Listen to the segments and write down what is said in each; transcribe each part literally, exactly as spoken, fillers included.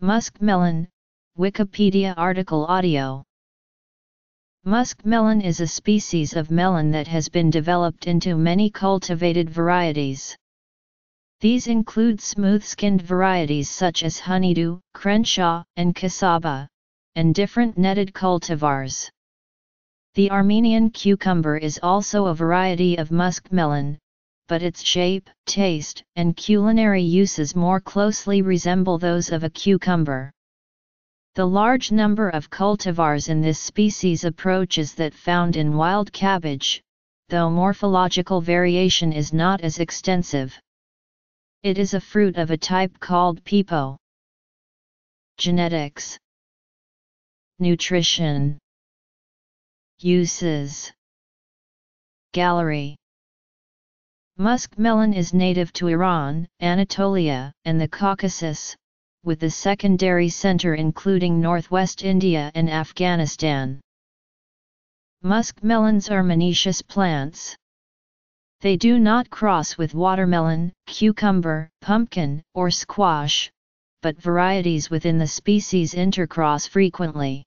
Muskmelon, Wikipedia article audio. Muskmelon is a species of melon that has been developed into many cultivated varieties. These include smooth-skinned varieties such as honeydew, Crenshaw, and cassava, and different netted cultivars. The Armenian cucumber is also a variety of muskmelon, but its shape, taste, and culinary uses more closely resemble those of a cucumber. The large number of cultivars in this species approaches that found in wild cabbage, though morphological variation is not as extensive. It is a fruit of a type called pepo. Genetics. Nutrition. Uses. Gallery. Muskmelon is native to Iran, Anatolia, and the Caucasus, with the secondary center including northwest India and Afghanistan. Muskmelons are monoecious plants. They do not cross with watermelon, cucumber, pumpkin, or squash, but varieties within the species intercross frequently.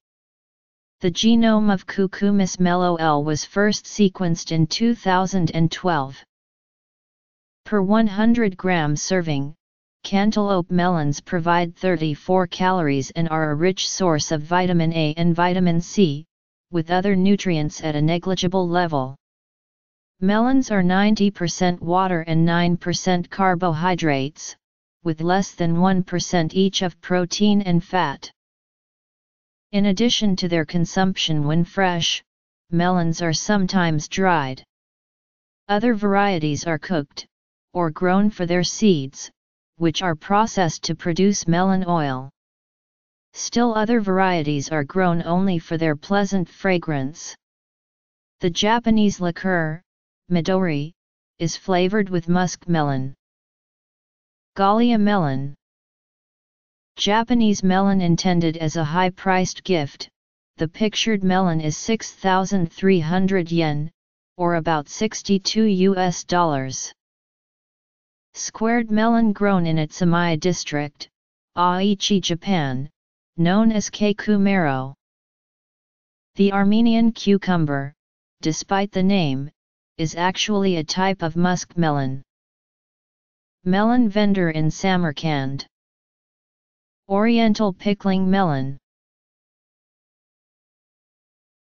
The genome of Cucumis melo was first sequenced in two thousand twelve. Per one hundred gram serving, cantaloupe melons provide thirty-four calories and are a rich source of vitamin A and vitamin C, with other nutrients at a negligible level. Melons are ninety percent water and nine percent carbohydrates, with less than one percent each of protein and fat. In addition to their consumption when fresh, melons are sometimes dried. Other varieties are cooked, or grown for their seeds, which are processed to produce melon oil. Still other varieties are grown only for their pleasant fragrance. The Japanese liqueur, Midori, is flavored with muskmelon. Galia melon. Japanese melon intended as a high-priced gift, the pictured melon is six thousand three hundred yen, or about sixty-two U S dollars. Squared melon grown in its Amai district, Aichi, Japan, known as Keikumero. The Armenian cucumber, despite the name, is actually a type of muskmelon. Melon vendor in Samarkand. Oriental pickling melon.